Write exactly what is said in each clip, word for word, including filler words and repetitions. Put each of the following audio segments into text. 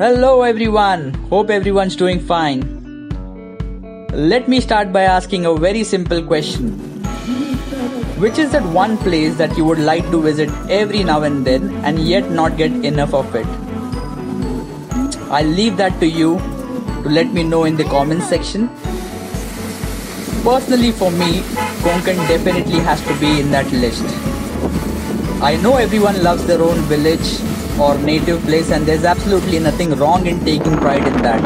Hello everyone, hope everyone's doing fine. Let me start by asking a very simple question. Which is that one place that you would like to visit every now and then and yet not get enough of it? I'll leave that to you to let me know in the comments section. Personally for me, Konkan definitely has to be in that list. I know everyone loves their own village or native place, and there's absolutely nothing wrong in taking pride in that.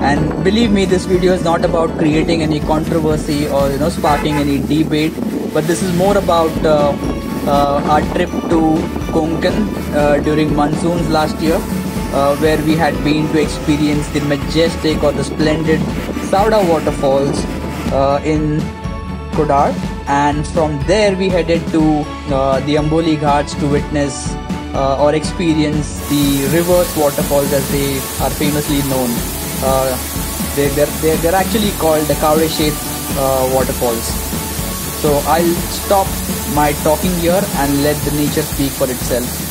And believe me, this video is not about creating any controversy or you know sparking any debate, but this is more about uh, uh, our trip to Konkan uh, during monsoons last year, uh, where we had been to experience the majestic or the splendid Savdav waterfalls uh, in Kudal, and from there we headed to uh, the Amboli Ghats to witness Uh, or experience the reverse waterfalls, as they are famously known. Uh, they, they're, they're, they're actually called the Kavleshet uh, waterfalls. So I'll stop my talking here and let the nature speak for itself.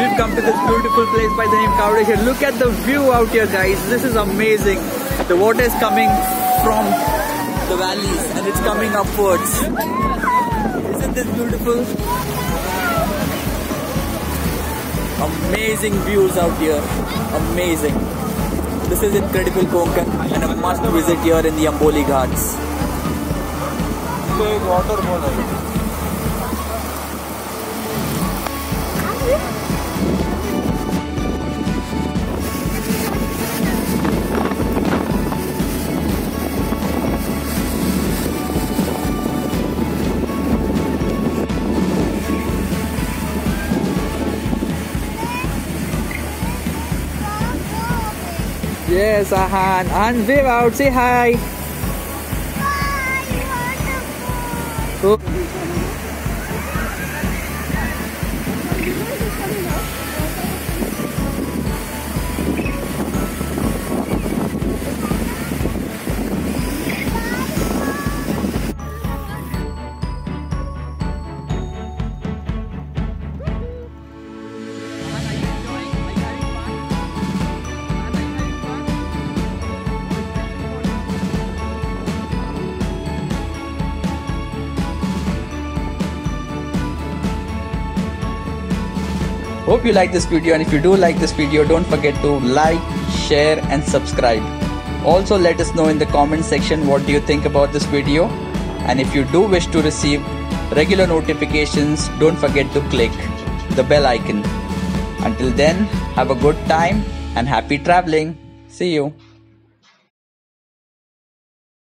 We've come to this beautiful place by the name Kavleshet. Look at the view out here, guys. This is amazing. The water is coming from the valleys and it's coming upwards. Isn't this beautiful? Amazing views out here. Amazing. This is incredible Konkan, and a must visit here in the Amboli Ghats. Waterfall. Yes, Ahan. Ahan, wave out. Say hi. Hi, you heard the phone. Hope you like this video, and if you do like this video, don't forget to like, share and subscribe. Also let us know in the comment section what do you think about this video, and if you do wish to receive regular notifications, don't forget to click the bell icon. Until then, have a good time and happy traveling. See you.